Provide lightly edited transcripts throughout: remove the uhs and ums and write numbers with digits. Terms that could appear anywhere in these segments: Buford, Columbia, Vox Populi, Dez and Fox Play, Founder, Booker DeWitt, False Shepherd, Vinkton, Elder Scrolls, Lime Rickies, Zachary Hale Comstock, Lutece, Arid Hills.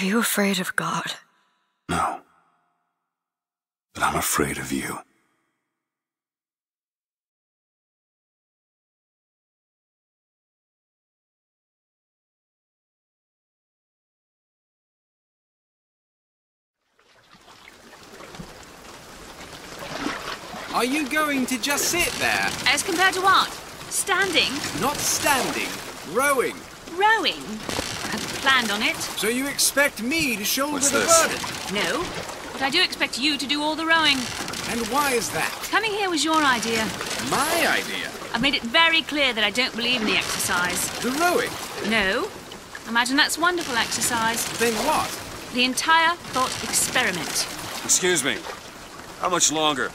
Are you afraid of God? No. But I'm afraid of you. Are you going to just sit there? As compared to what? Standing? Not standing. Rowing. Rowing? I haven't planned on it. So you expect me to shoulder the burden? No, but I do expect you to do all the rowing. And why is that? Coming here was your idea. My idea? I've made it very clear that I don't believe in the exercise. The rowing? No. Imagine that's wonderful exercise. Then what? The entire thought experiment. Excuse me. How much longer?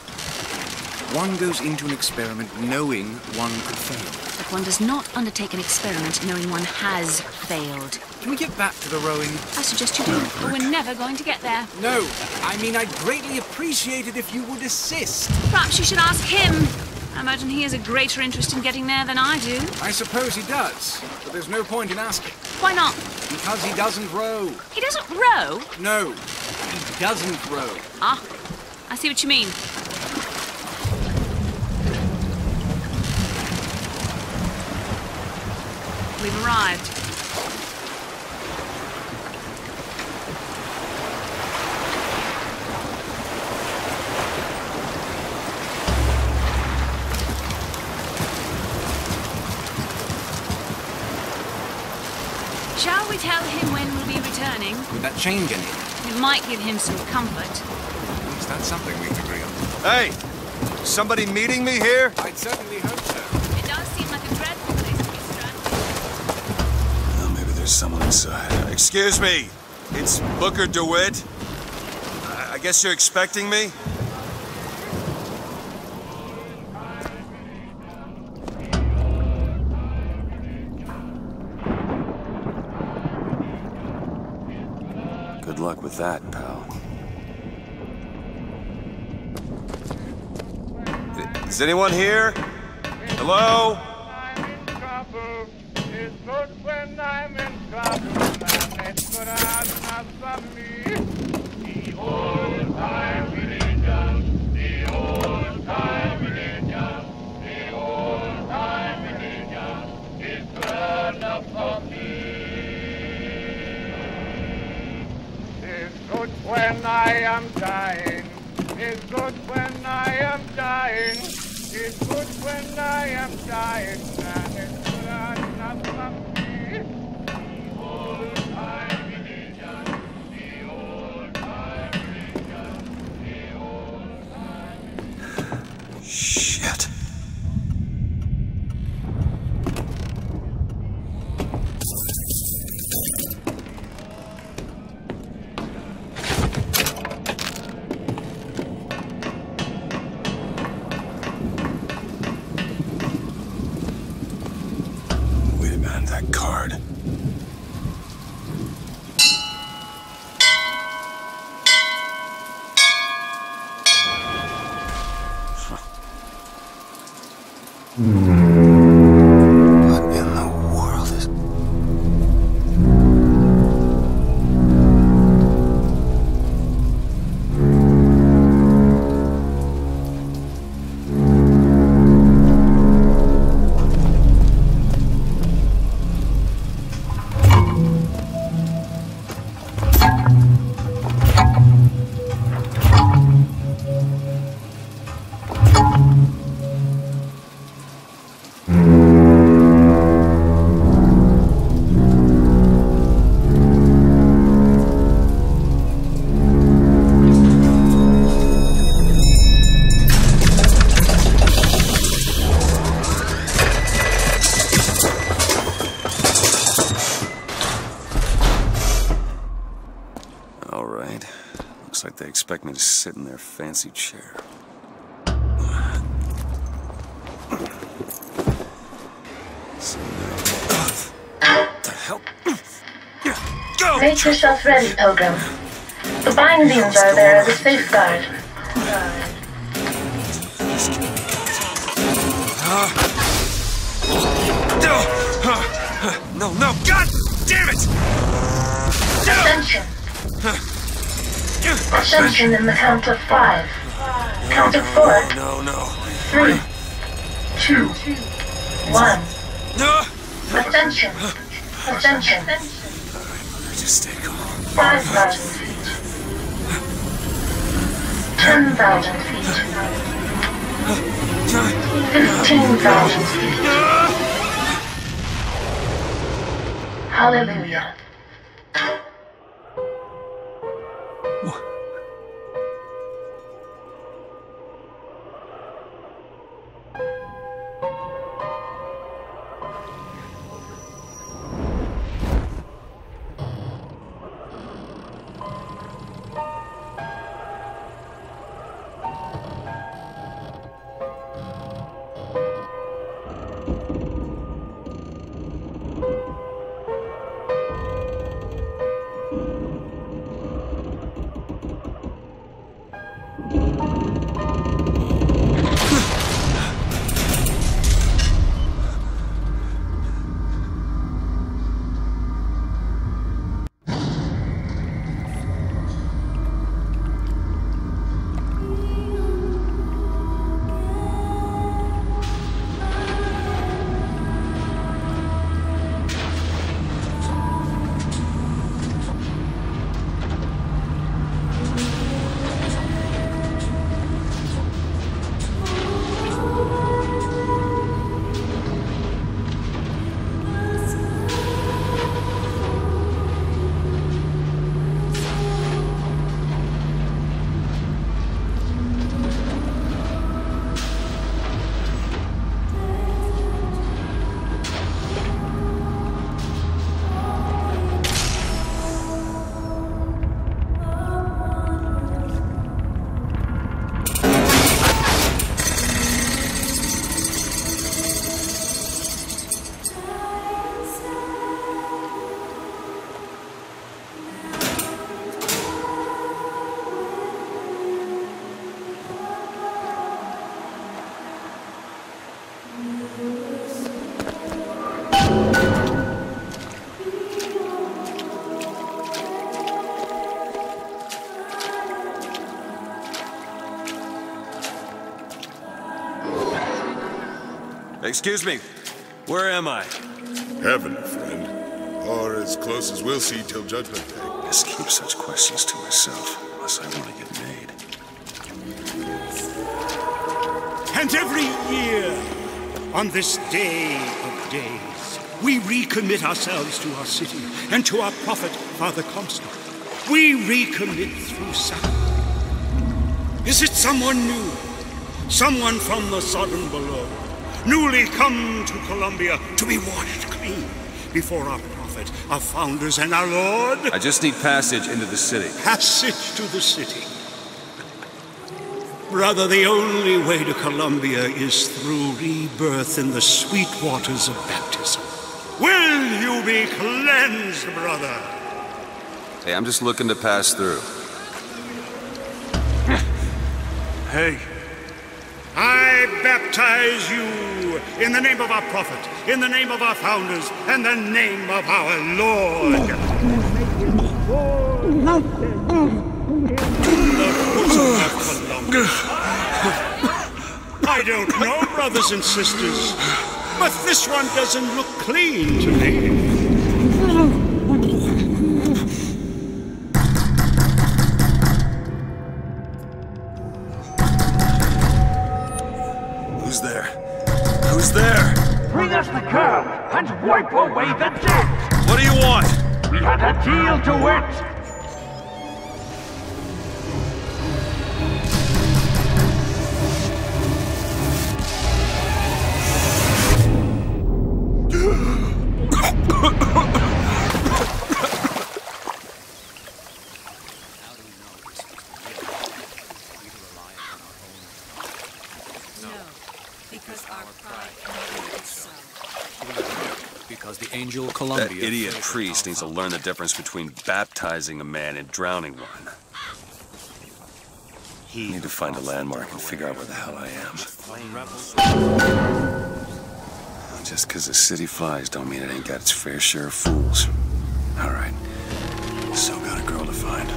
One goes into an experiment knowing one could fail. But one does not undertake an experiment knowing one has failed. Can we get back to the rowing? I suggest you do, but we're never going to get there. No, I mean, I'd greatly appreciate it if you would assist. Perhaps you should ask him. I imagine he has a greater interest in getting there than I do. I suppose he does, but there's no point in asking. Why not? Because he doesn't row. He doesn't row? No, he doesn't row. Ah, I see what you mean. We've arrived. Shall we tell him when we'll be returning? Would that change anything? It might give him some comfort. At least that's something we can agree on. Hey! Is somebody meeting me here? I'd certainly hope so. Someone inside. Excuse me, it's Booker DeWitt. I guess you're expecting me? Good luck with that, pal. Is anyone here? Hello? Expect me to sit in their fancy chair. So now, what the hell? Go! Make yourself ready, Pilgrim. The bindings are there as a safeguard. No, no, God damn it! Attention. Ascension in the count of five. Count of four. Three. Two. One. Ascension. Ascension. Just stay calm. 5,000 feet. 10,000 feet. 15,000 feet. Hallelujah. Excuse me, where am I? Heaven, friend. Or as close as we'll see till Judgment Day. I just keep such questions to myself, unless I want to get made. And every year, on this day of days, we recommit ourselves to our city and to our prophet, Father Comstock. We recommit through sacrifice. Is it someone new? Someone from the sodden below? Newly come to Columbia to be washed clean before our prophet, our founders, and our Lord. I just need passage into the city. Passage to the city. Brother, the only way to Columbia is through rebirth in the sweet waters of baptism. Will you be cleansed, brother? Hey, I'm just looking to pass through. Hey. I baptize you in the name of our prophet, in the name of our founders, and the name of our Lord. I don't know, brothers and sisters, but this one doesn't look clean to me. And wipe away the debt! What do you want? Let a deal to it! No, because our pride cannot be so. Because the angel Columbia... That idiot priest needs to learn the difference between baptizing a man and drowning one. I need to find a landmark and figure out where the hell I am. Just because the city flies don't mean it ain't got its fair share of fools. All right. Still got a girl to find.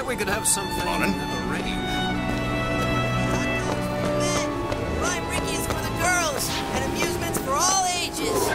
bet we could have something arranged. Lime Rickies for the girls and amusements for all ages.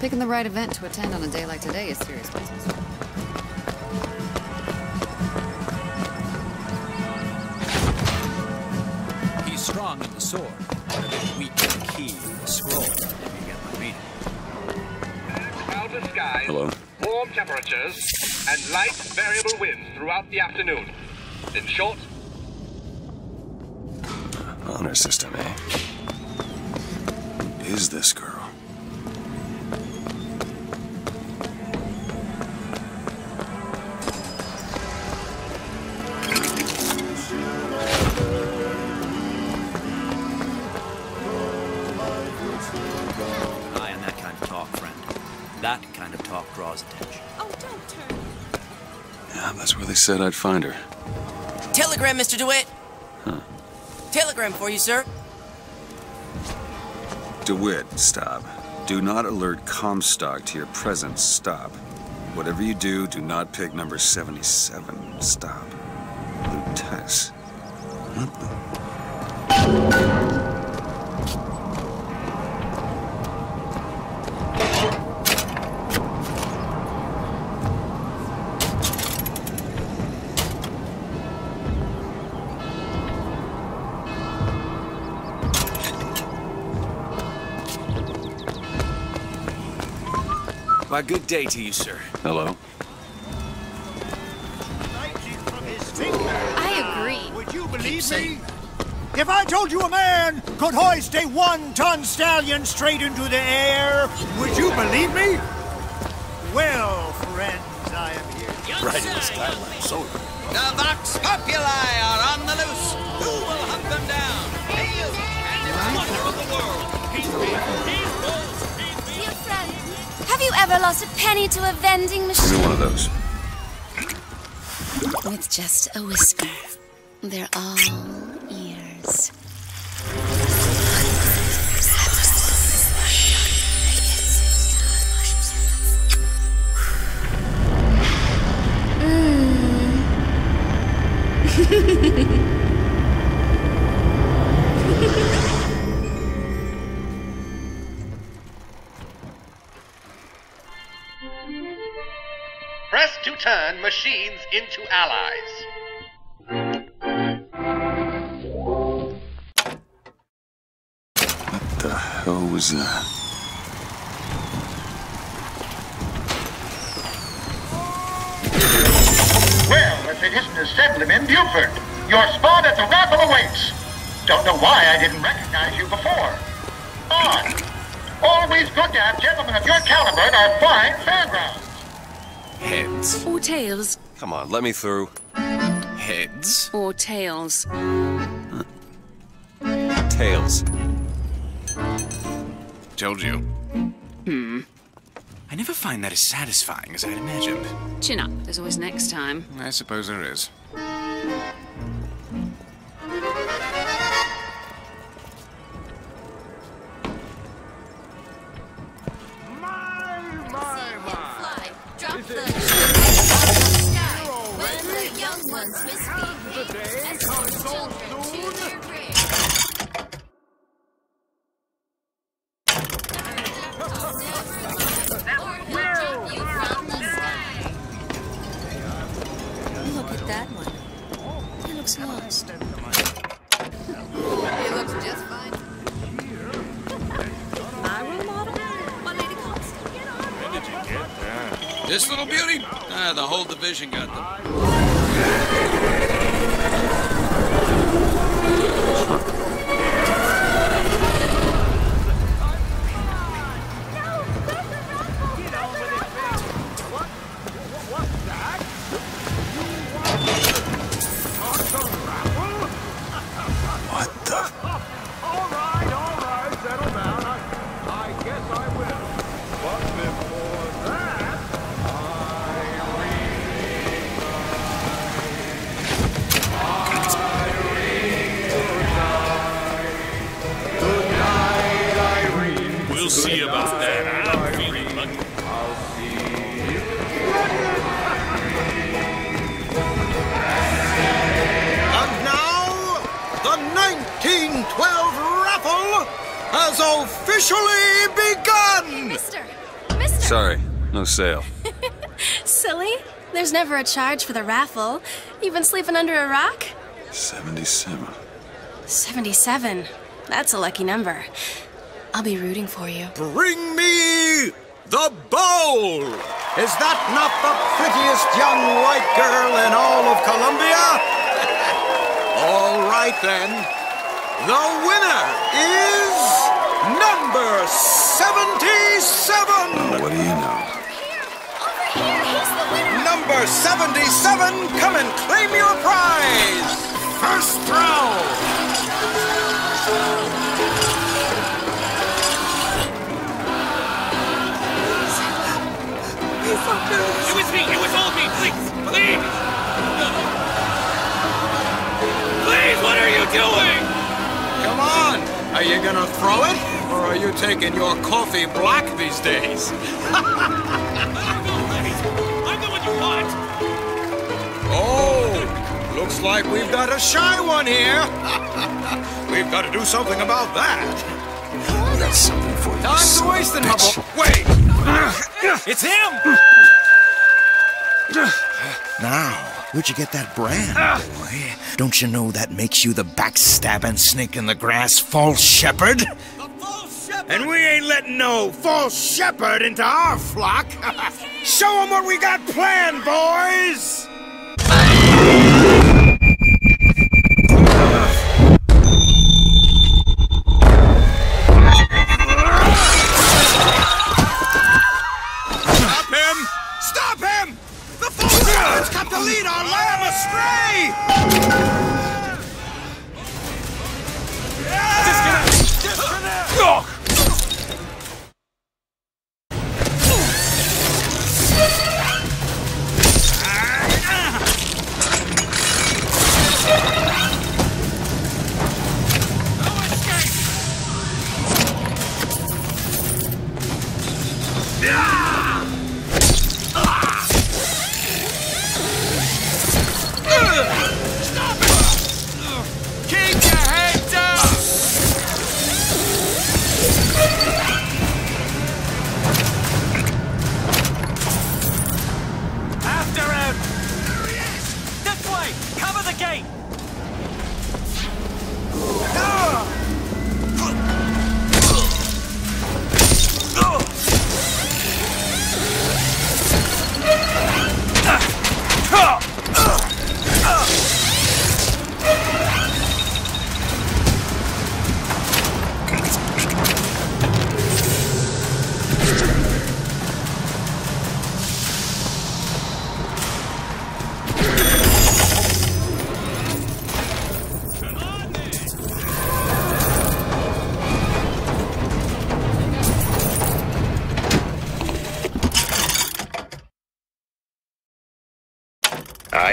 Picking the right event to attend on a day like today is serious business. He's strong in the sword, but a bit weak in the key and the scroll, if you get my meaning. Cloudless skies, warm temperatures, and light variable winds throughout the afternoon. In short... honor system, eh? Who is this girl? Said I'd find her. Telegram, Mr. DeWitt. Huh. Telegram for you, sir. DeWitt, stop. Do not alert Comstock to your presence, stop. Whatever you do, do not pick number 77, stop. Lutece. What the... Why, good day to you, sir. Hello. I agree. Would you believe me? If I told you a man could hoist a 1-ton stallion straight into the air, would you believe me? Well, friends, I am here. Right in the skyline, so... The Vox Populi are on the loose. Who will hunt them down? Hale and his wonder of the world. Have you ever lost a penny to a vending machine? Give me one of those. With just a whisper, they're all ears. Mm. Press to turn machines into allies. What the hell was that? Well, if it isn't Assemblyman Buford, your spot at the raffle awaits. Don't know why I didn't recognize you before. On! Always good to have gentlemen of your caliber in our fine fairgrounds. Heads. Or tails. Come on, let me through. Heads. Or tails. Huh. Tails. Told you. Hmm. I never find that as satisfying as I'd imagined. Chin up. There's always next time. I suppose there is. like that one. He looks lost. He looks just fine. My role model? My Lady Comstock. When did you get that? This little beauty? Ah, the whole division got them. Sale. Silly. There's never a charge for the raffle. You've been sleeping under a rock? 77. 77. That's a lucky number. I'll be rooting for you. Bring me the bowl! Is that not the prettiest young white girl in all of Columbia? All right, then. The winner is number 77! What do you know? Number 77, come and claim your prize! First throw! It was me! It was all me! Please! Please! Please, what are you doing? Come on! Are you gonna throw it? Or are you taking your coffee black these days? Oh, looks like we've got a shy one here. We've got to do something about that. We got something for you. Time's a wasting, my boy. Wait! It's him! Now, where'd you get that brand, boy? Don't you know that makes you the backstabbing snake in the grass false shepherd? The false shepherd! And we ain't letting no false shepherd into our flock. Show them what we got planned, boys! Lead our lamb astray! Yeah! Disconnect!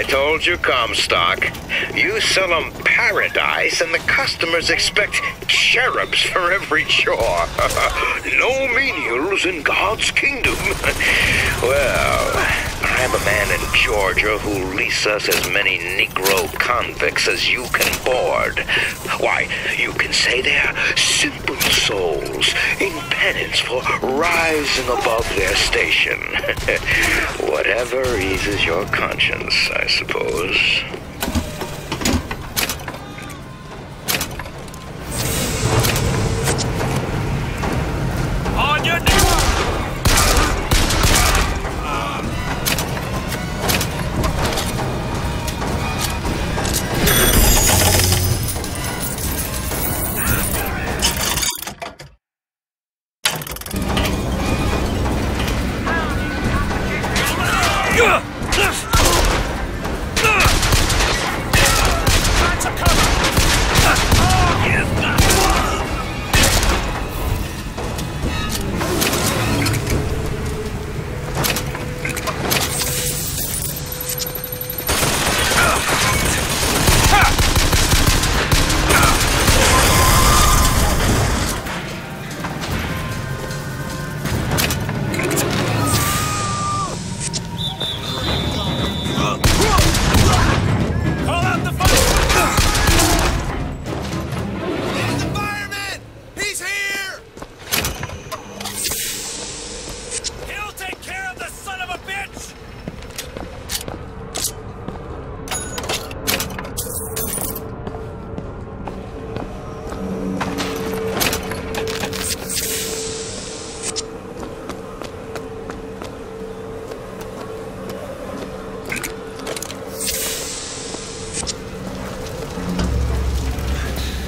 Told you, Comstock. You sell them paradise, and the customers expect cherubs for every chore. No menials in God's kingdom. Well, I have a man in Georgia who'll lease us as many Negro convicts as you can board. Why, you can say they're simple souls in penance for rising above their station. Whatever eases your conscience, I suppose.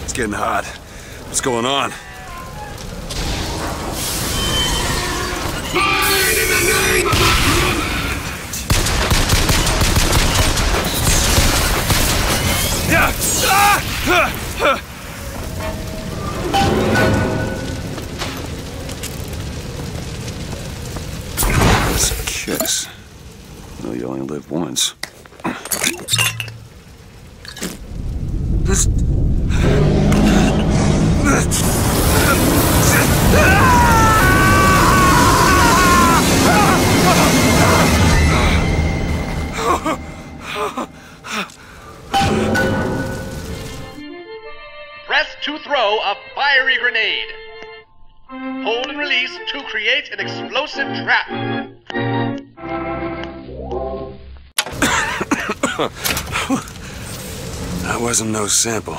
It's getting hot. What's going on? Those kicks. No, you only live once. That wasn't no sample.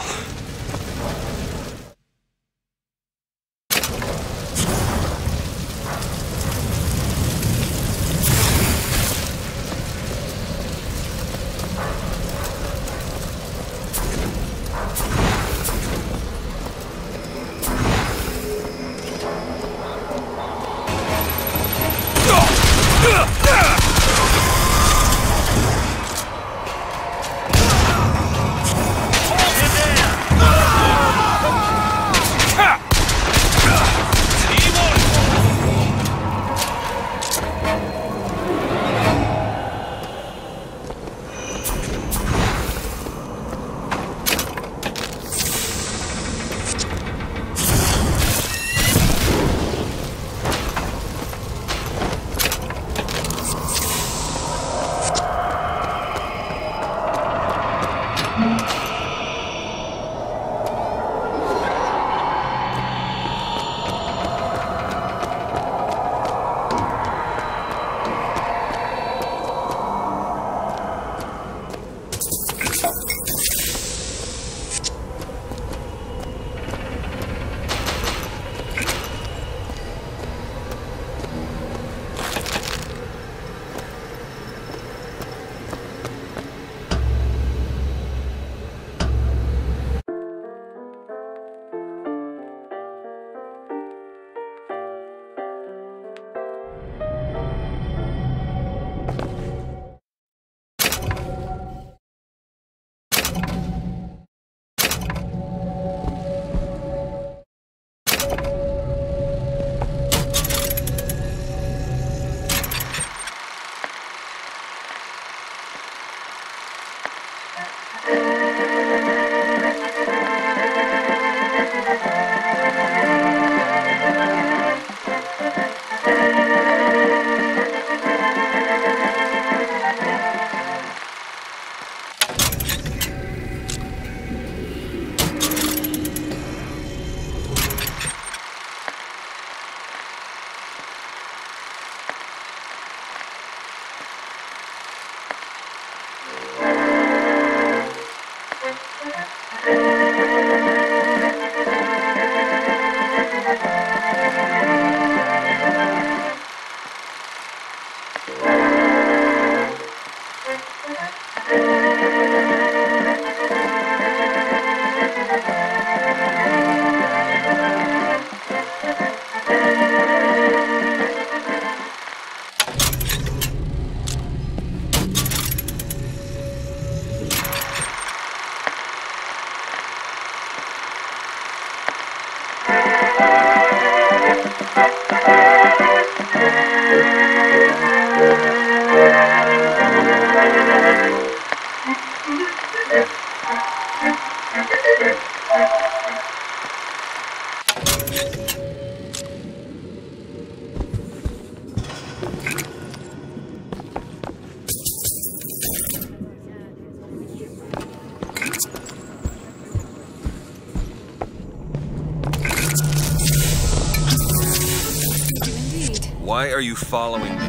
Why are you following me?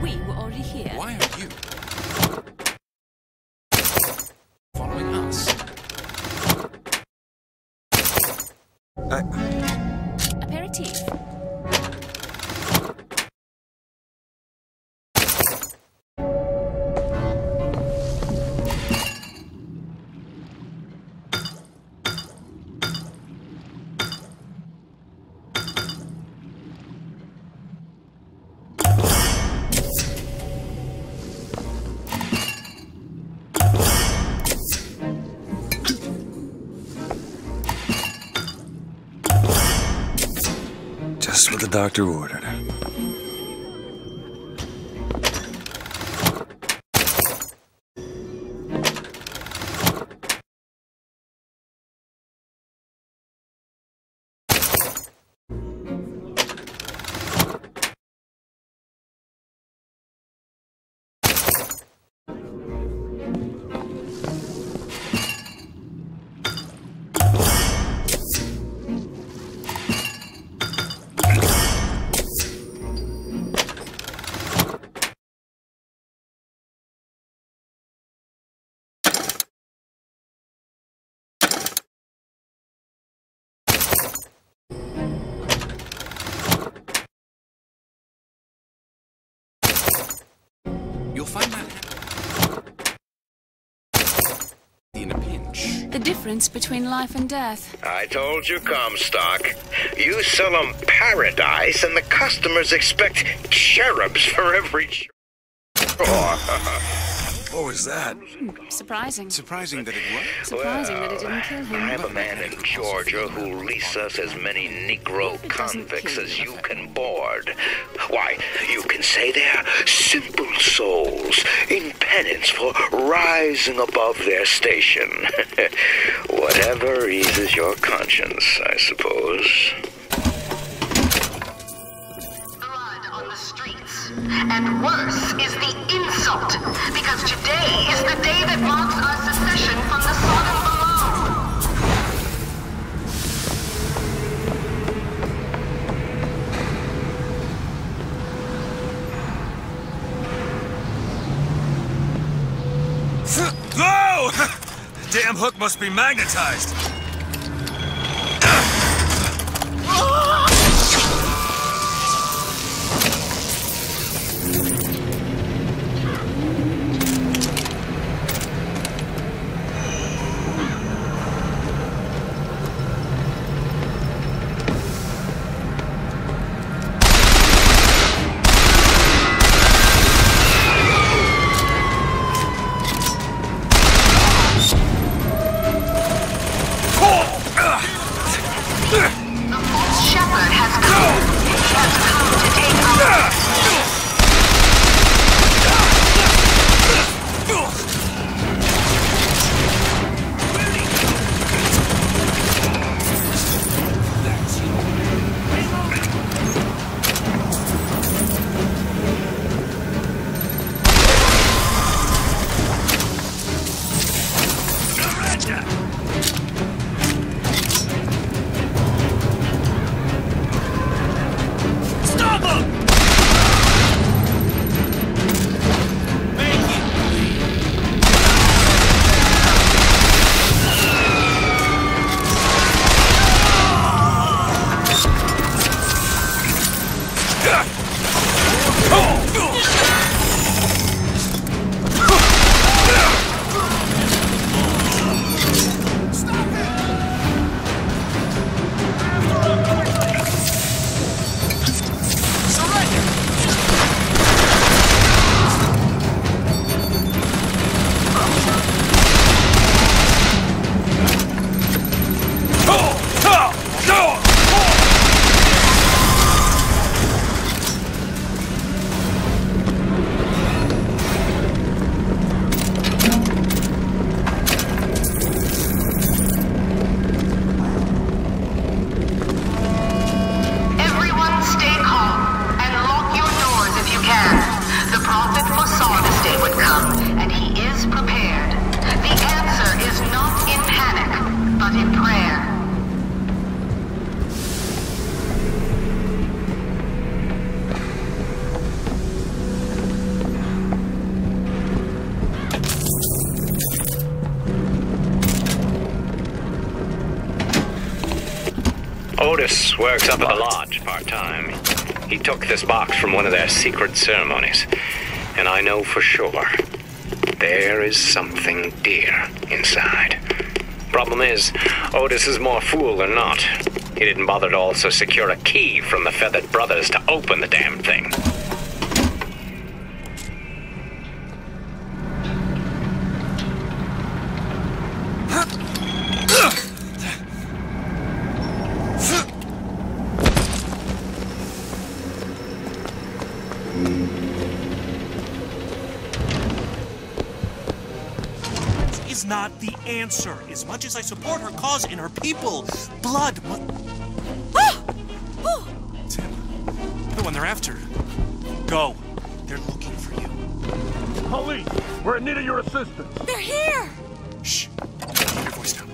We were already here. Why are you following us? Aperitif. Just what the doctor ordered. Find that in a pinch. The difference between life and death. I told you, Comstock. You sell them paradise, and the customers expect cherubs for every. What was that? Surprising. Surprising that it worked. Surprising that it didn't kill him. I have a man in Georgia who leases us as many Negro convicts as you can board. Why, you can say they're simple souls in penance for rising above their station. Whatever eases your conscience, I suppose. Blood on the streets. And worse is the insult, because today is the day that marks our secession from the Sodom below. Whoa! Damn hook must be magnetized. Otis works up at the lodge part-time. He took this box from one of their secret ceremonies. And I know for sure there is something dear inside. Problem is, Otis is more fool than not. He didn't bother to also secure a key from the Feathered Brothers to open the damn thing. Not the answer. As much as I support her cause and her people, blood. Tim, the one they're after. Go. They're looking for you. Police, we're in need of your assistance. They're here. Shh. Keep your voice down.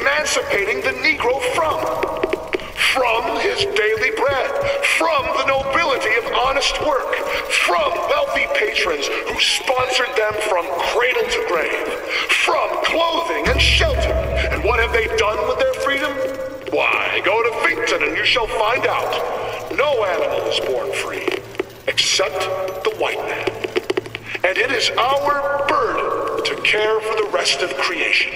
Emancipating the Negro from his daily bread, from the nobility of honest work, from wealthy patrons who sponsored them from cradle to grave, from clothing and shelter. And what have they done with their freedom? Why, go to Vinkton and you shall find out. No animal is born free, except the white man. And it is our burden to care for the rest of creation.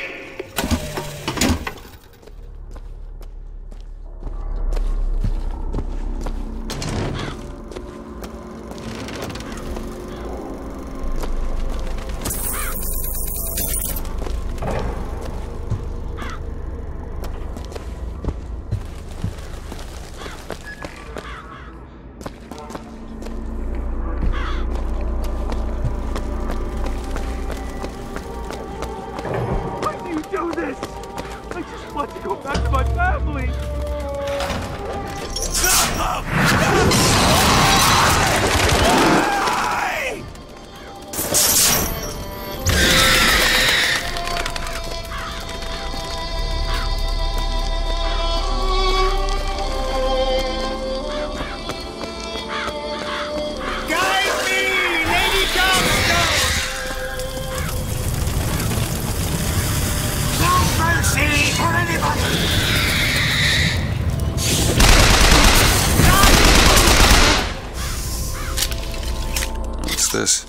this.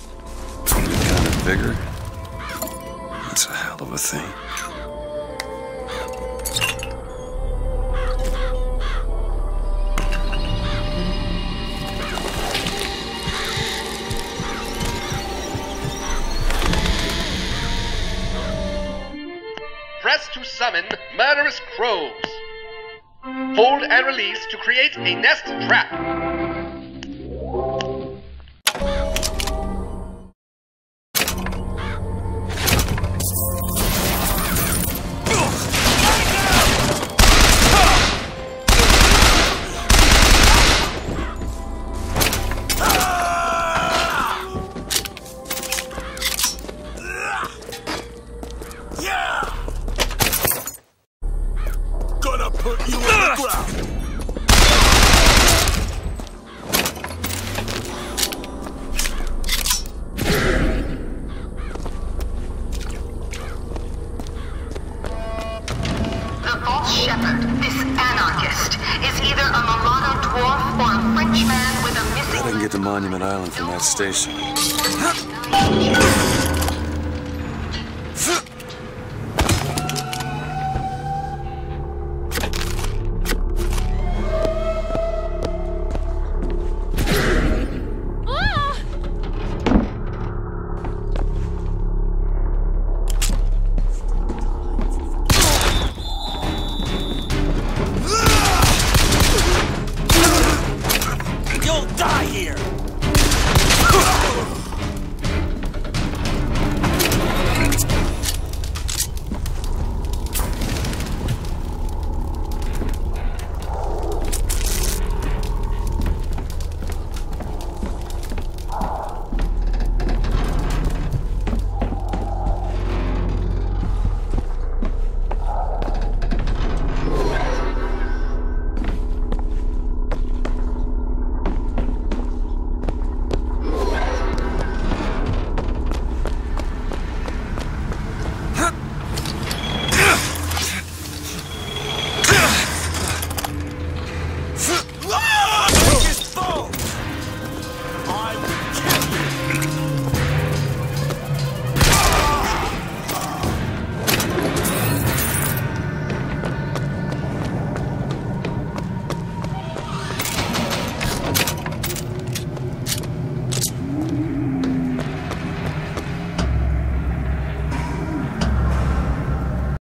Kind of bigger. That's a hell of a thing. Press to summon murderous crows. Hold and release to create a nest trap. Station.